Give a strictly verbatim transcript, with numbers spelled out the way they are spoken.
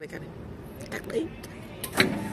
I got it.